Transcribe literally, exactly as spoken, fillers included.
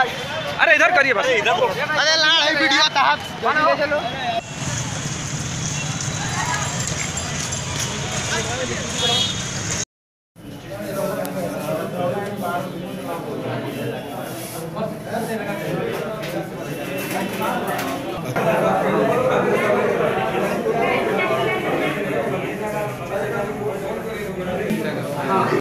अरे इधर करिए बस। अरे लाल है वीडियो